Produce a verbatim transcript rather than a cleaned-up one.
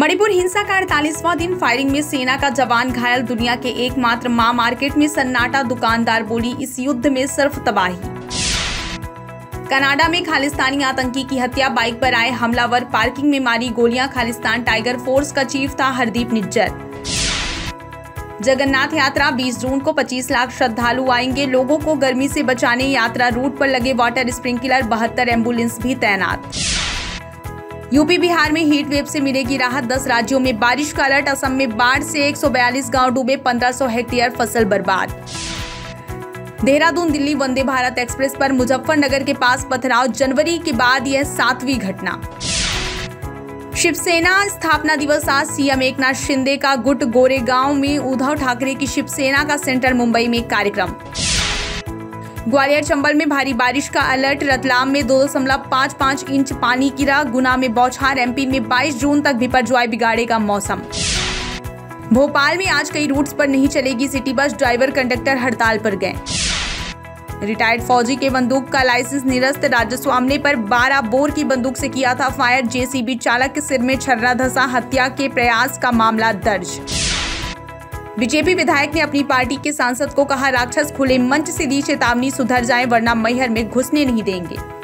मणिपुर हिंसा का अड़तालीसवां दिन, फायरिंग में सेना का जवान घायल। दुनिया के एकमात्र मां मार्केट में सन्नाटा, दुकानदार बोली इस युद्ध में सिर्फ तबाही। कनाडा में खालिस्तानी आतंकी की हत्या, बाइक पर आए हमलावर, पार्किंग में मारी गोलियां। खालिस्तान टाइगर फोर्स का चीफ था हरदीप निज्जर। जगन्नाथ यात्रा बीस जून को पच्चीस लाख श्रद्धालु आएंगे। लोगों को गर्मी से बचाने यात्रा रूट पर लगे वाटर स्प्रिंकलर, बहत्तर एम्बुलेंस भी तैनात। यूपी बिहार में हीट वेव से मिलेगी राहत, दस राज्यों में बारिश का अलर्ट। असम में बाढ़ से एक सौ बयालीस गाँव डूबे, पंद्रह सौ हेक्टेयर फसल बर्बाद। देहरादून दिल्ली वंदे भारत एक्सप्रेस पर मुजफ्फरनगर के पास पथराव, जनवरी के बाद यह सातवीं घटना। शिवसेना स्थापना दिवस आज, सीएम एकनाथ शिंदे का गुट गोरेगांव में। उद्धव ठाकरे की शिवसेना का सेंटर मुंबई में कार्यक्रम। ग्वालियर चंबल में भारी बारिश का अलर्ट, रतलाम में दो दशमलव पाँच पाँच इंच पानी गिरा, गुना में बौछार, एमपी में बाईस जून तक बिपरजॉय बिगाड़ेगा मौसम। भोपाल में आज कई रूट्स पर नहीं चलेगी सिटी बस, ड्राइवर कंडक्टर हड़ताल पर गए। रिटायर्ड फौजी के बंदूक का लाइसेंस निरस्त, राजस्व हमले पर बारह बोर की बंदूक से किया था फायर, जेसीबी चालक के सिर में छर्रा धंसा, हत्या के प्रयास का मामला दर्ज। बीजेपी विधायक ने अपनी पार्टी के सांसद को कहा राक्षस, खुले मंच से दी चेतावनी, सुधर जाएं वरना मैहर में घुसने नहीं देंगे।